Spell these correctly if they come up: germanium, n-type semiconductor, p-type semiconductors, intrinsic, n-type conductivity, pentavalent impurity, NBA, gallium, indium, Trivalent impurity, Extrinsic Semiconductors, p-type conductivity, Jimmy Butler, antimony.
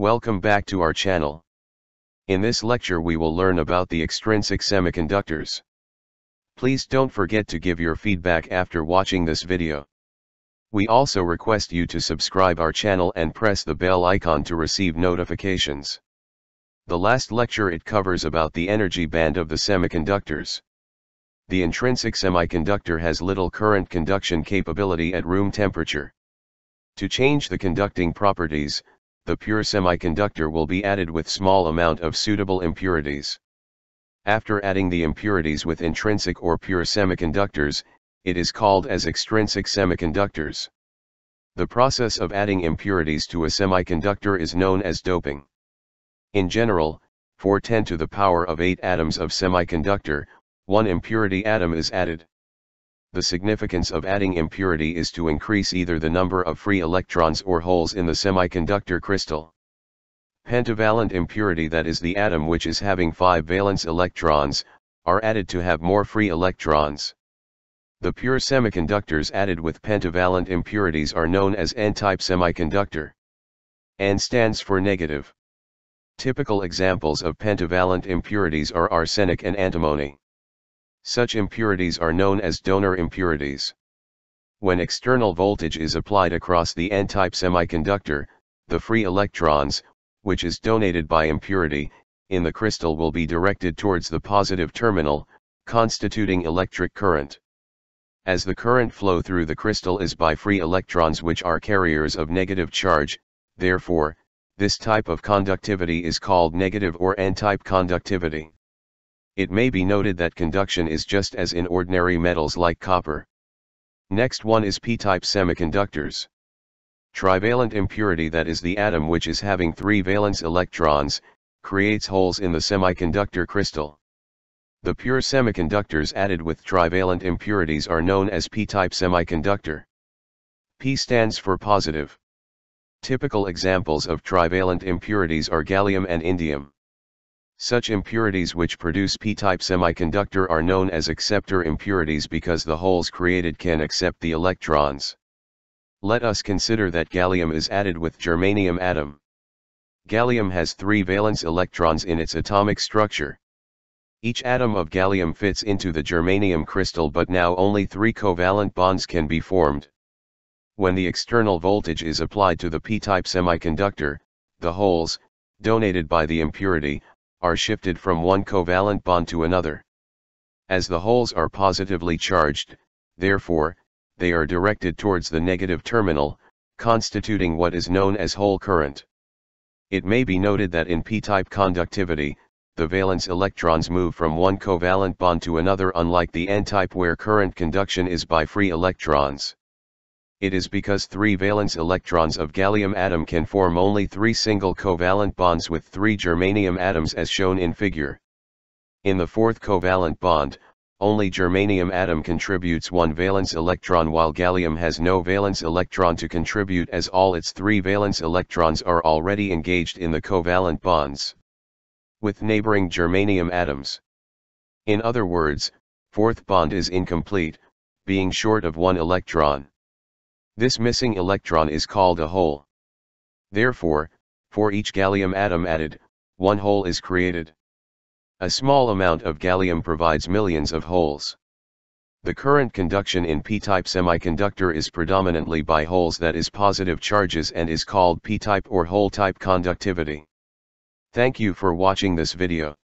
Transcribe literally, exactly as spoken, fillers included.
Welcome back to our channel. In this lecture we will learn about the extrinsic semiconductors. Please don't forget to give your feedback after watching this video. We also request you to subscribe our channel and press the bell icon to receive notifications. The last lecture it covers about the energy band of the semiconductors. The intrinsic semiconductor has little current conduction capability at room temperature. To change the conducting properties, the pure semiconductor will be added with small amount of suitable impurities. After adding the impurities with intrinsic or pure semiconductors, it is called as extrinsic semiconductors. The process of adding impurities to a semiconductor is known as doping. In general, for ten to the power of eight atoms of semiconductor, one impurity atom is added. The significance of adding impurity is to increase either the number of free electrons or holes in the semiconductor crystal. Pentavalent impurity, that is the atom which is having five valence electrons, are added to have more free electrons. The pure semiconductors added with pentavalent impurities are known as n-type semiconductor. N stands for negative. Typical examples of pentavalent impurities are arsenic and antimony. Such impurities are known as donor impurities. When external voltage is applied across the n-type semiconductor, the free electrons, which is donated by impurity, in the crystal will be directed towards the positive terminal, constituting electric current. As the current flow through the crystal is by free electrons which are carriers of negative charge, therefore, this type of conductivity is called negative or n-type conductivity. It may be noted that conduction is just as in ordinary metals like copper. Next one is p-type semiconductors. Trivalent impurity, that is the atom which is having three valence electrons, creates holes in the semiconductor crystal. The pure semiconductors added with trivalent impurities are known as p-type semiconductor. P stands for positive. Typical examples of trivalent impurities are gallium and indium. Such impurities which produce p-type semiconductor are known as acceptor impurities because the holes created can accept the electrons. Let us consider that gallium is added with germanium atom. Gallium has three valence electrons in its atomic structure. Each atom of gallium fits into the germanium crystal, but now only three covalent bonds can be formed. When the external voltage is applied to the p-type semiconductor, the holes, donated by the impurity, are shifted from one covalent bond to another. As the holes are positively charged, therefore, they are directed towards the negative terminal, constituting what is known as hole current. It may be noted that in p-type conductivity, the valence electrons move from one covalent bond to another, unlike the n-type where current conduction is by free electrons. It is because three valence electrons of gallium atom can form only three single covalent bonds with three germanium atoms as shown in figure. In the fourth covalent bond, only germanium atom contributes one valence electron, while gallium has no valence electron to contribute, as all its three valence electrons are already engaged in the covalent bonds with neighboring germanium atoms. In other words, fourth bond is incomplete, being short of one electron. This missing electron is called a hole. Therefore, for each gallium atom added, one hole is created. A small amount of gallium provides millions of holes. The current conduction in p-type semiconductor is predominantly by holes, that is positive charges, and is called p-type or hole-type conductivity. Thank you for watching this video.